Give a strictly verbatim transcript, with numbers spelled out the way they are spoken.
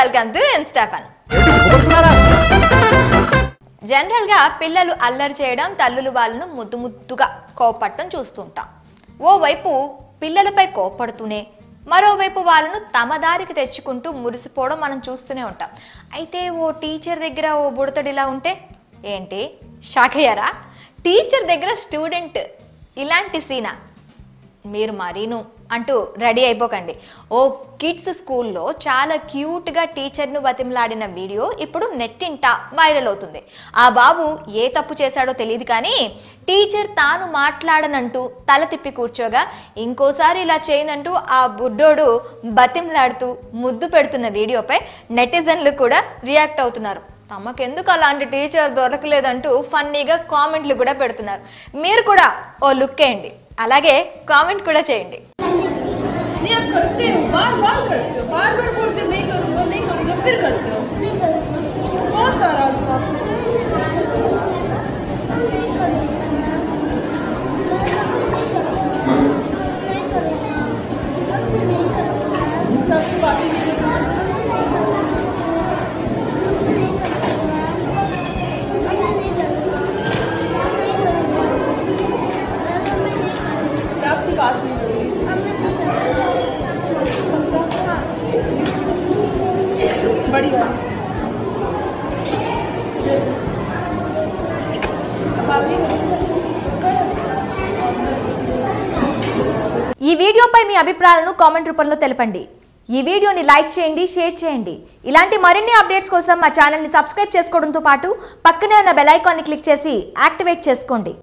Welcome to इंस्टाफन। General గా పిల్లలు అల్లరి చేయడం తల్లులు వాళ్ళను ముద్దు ముద్దుగా కోపట్టం చూస్తుంటాం। ఓ వైపు పిల్లలపై కోపడుతూనే మరోవైపు వాళ్ళను తమ దారికి తెచ్చుకుంటూ మురిసిపోవడం మనం చూస్తూనే ఉంటాం। అయితే ఓ టీచర్ దగ్గర ఓ బుడతడిలా ఉంటే ఏంటి షాకయ్యారా? టీచర్ దగ్గర స్టూడెంట్ ఇలాంటి సీనా మీరు మరీను అంటూ రెడీ అయిపోకండి। ఓ కిడ్స్ స్కూల్లో చాలా క్యూట్గా టీచర్ను బతిమలాడిన వీడియో ఇప్పుడు నెట్టింట వైరల్ అవుతుంది। ఆ బాబు ఏ తప్పు చేశాడో తెలియదు కానీ టీచర్ తాను మాట్లాడనంటూ తల తిప్పి కూర్చోగా ఇంకోసారి ఇలా చేయనంటూ ఆ బుడ్డోడు బతిమలాడుతూ ముద్దు పెడుతున్న వీడియోపై నెటిజన్లు కూడా రియాక్ట్ అవుతున్నారు। తమకెందుకు అలాంటి టీచర్ దొరకలేదంటూ ఫన్నీగా కామెంట్లు కూడా పెడుతున్నారు। మీరు కూడా ఓ లుక్ వేయండి, అలాగే కామెంట్ కూడా చేయండి। ఈ వీడియోపై మీ అభిప్రాయాలను కామెంట్ రూపంలో తెలపండి। ఈ వీడియోని లైక్ చేయండి, షేర్ చేయండి। ఇలాంటి మరిన్ని అప్డేట్స్ కోసం మా ఛానల్ ని సబ్స్క్రైబ్ చేసుకోవడంతో పాటు పక్కనే ఉన్న బెల్ ఐకాన్ ని క్లిక్ చేసి యాక్టివేట్ చేసుకోండి।